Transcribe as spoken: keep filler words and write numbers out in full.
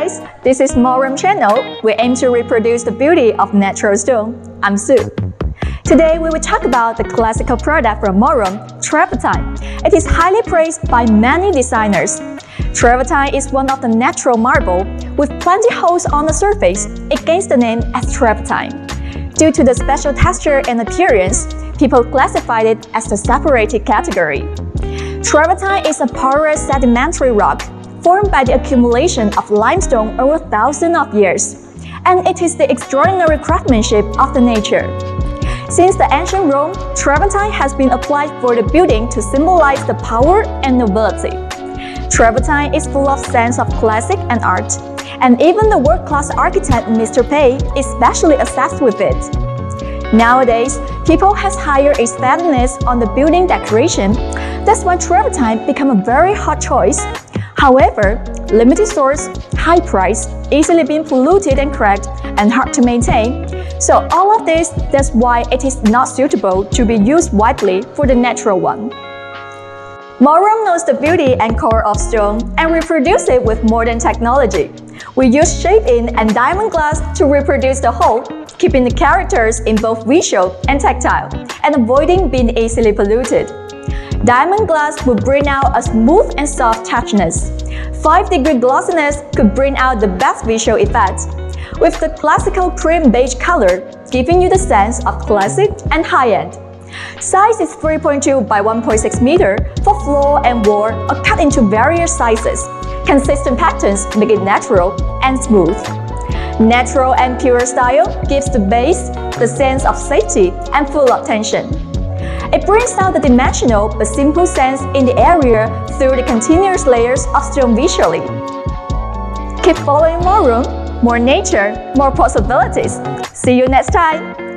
guys, this is Morum channel. We aim to reproduce the beauty of natural stone. I'm Sue. Today we will talk about the classical product from Morum, travertine. It is highly praised by many designers. Travertine is one of the natural marble with plenty holes on the surface. It gains the name as travertine. Due to the special texture and appearance, people classified it as the separated category. Travertine is a porous sedimentary rock formed by the accumulation of limestone over thousands of years, and it is the extraordinary craftsmanship of the nature. Since the ancient Rome, travertine has been applied for the building to symbolize the power and nobility. Travertine is full of sense of classic and art, and even the world-class architect Mister Pei is specially obsessed with it. Nowadays, people have higher aesthetics on the building decoration. That's why travertine become a very hot choice. However, limited source, high price, easily being polluted and cracked, and hard to maintain. So all of this, that's why it is not suitable to be used widely for the natural one. Morum knows the beauty and core of stone and reproduce it with modern technology. We use shape-in and diamond glass to reproduce the whole, keeping the characters in both visual and tactile, and avoiding being easily polluted. Diamond glass will bring out a smooth and soft toughness. five degree glossiness could bring out the best visual effect, with the classical cream beige color giving you the sense of classic and high-end. Size is three point two by one point six meter for floor and wall are cut into various sizes. Consistent patterns make it natural and smooth. Natural and pure style gives the base the sense of safety and full of tension. It brings out the dimensional but simple sense in the area through the continuous layers of stone visually. Keep following Morum, more nature, more possibilities. See you next time!